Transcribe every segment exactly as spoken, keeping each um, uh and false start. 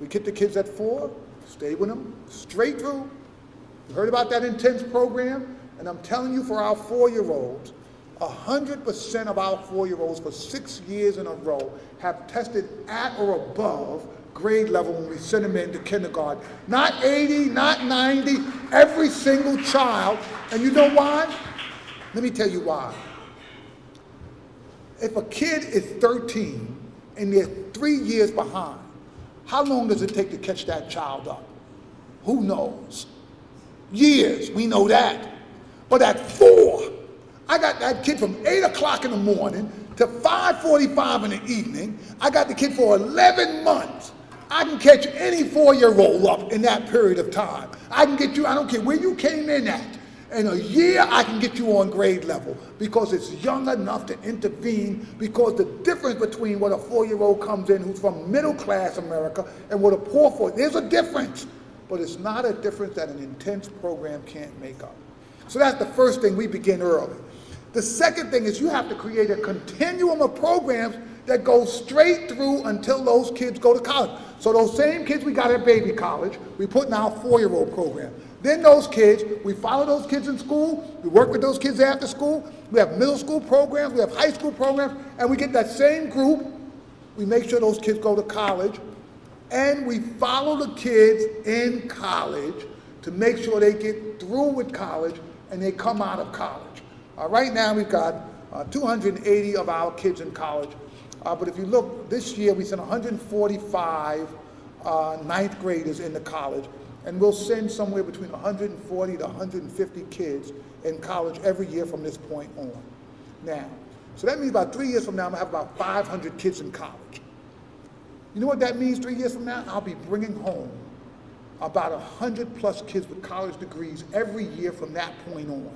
We get the kids at four, stay with them, straight through. You heard about that intense program? And I'm telling you, for our four-year-olds, one hundred percent of our four-year-olds for six years in a row have tested at or above grade level when we send them into kindergarten. Not eighty, not ninety, every single child. And you know why? Let me tell you why. If a kid is thirteen and they're three years behind, how long does it take to catch that child up? Who knows? Years, we know that. But at four, I got that kid from eight o'clock in the morning to five forty-five in the evening. I got the kid for eleven months. I can catch any four-year-old up in that period of time. I can get you, I don't care where you came in at. In a year, I can get you on grade level because it's young enough to intervene, because the difference between what a four-year-old comes in who's from middle-class America and what a poor four, there's a difference. But it's not a difference that an intense program can't make up. So that's the first thing, we begin early. The second thing is you have to create a continuum of programs that go straight through until those kids go to college. So those same kids we got at baby college, we put in our four-year-old program. Then those kids, we follow those kids in school, we work with those kids after school, we have middle school programs, we have high school programs, and we get that same group, we make sure those kids go to college, and we follow the kids in college to make sure they get through with college and they come out of college. Uh, right now we've got uh, two hundred eighty of our kids in college, uh, but if you look, this year we sent one hundred forty-five uh, ninth graders into college, and we'll send somewhere between one hundred forty to one hundred fifty kids in college every year from this point on. Now, so that means about three years from now, I'm gonna have about five hundred kids in college. You know what that means three years from now? I'll be bringing home about one hundred plus kids with college degrees every year from that point on.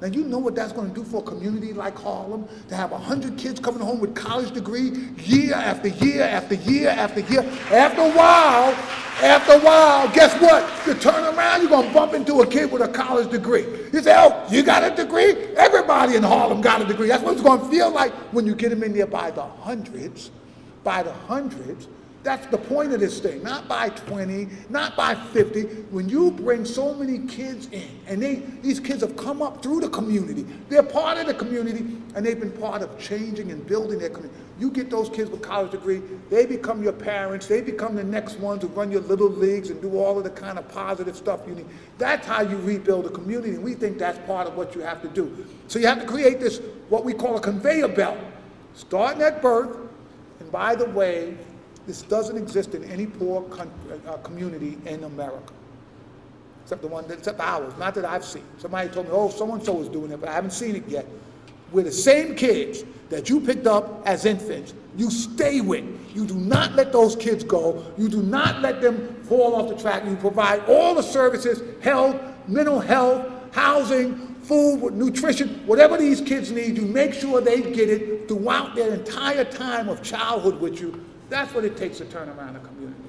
Now, you know what that's going to do for a community like Harlem, to have one hundred kids coming home with college degree year after year after year after year. After a while, after a while, guess what? You turn around, you're going to bump into a kid with a college degree. You say, oh, you got a degree? Everybody in Harlem got a degree. That's what it's going to feel like when you get them in there by the hundreds, by the hundreds. That's the point of this thing, not by twenty, not by fifty. When you bring so many kids in, and they, these kids have come up through the community, they're part of the community, and they've been part of changing and building their community. You get those kids with college degree, they become your parents, they become the next ones who run your little leagues and do all of the kind of positive stuff you need. That's how you rebuild a community, and we think that's part of what you have to do. So you have to create this, what we call a conveyor belt, starting at birth. And by the way, this doesn't exist in any poor con uh, community in America, except the one that, except ours, not that I've seen. Somebody told me, oh, so-and-so is doing it, but I haven't seen it yet. We're the same kids that you picked up as infants, you stay with. You do not let those kids go. You do not let them fall off the track. You provide all the services, health, mental health, housing, food, nutrition, whatever these kids need, you make sure they get it throughout their entire time of childhood with you. That's what it takes to turn around a community.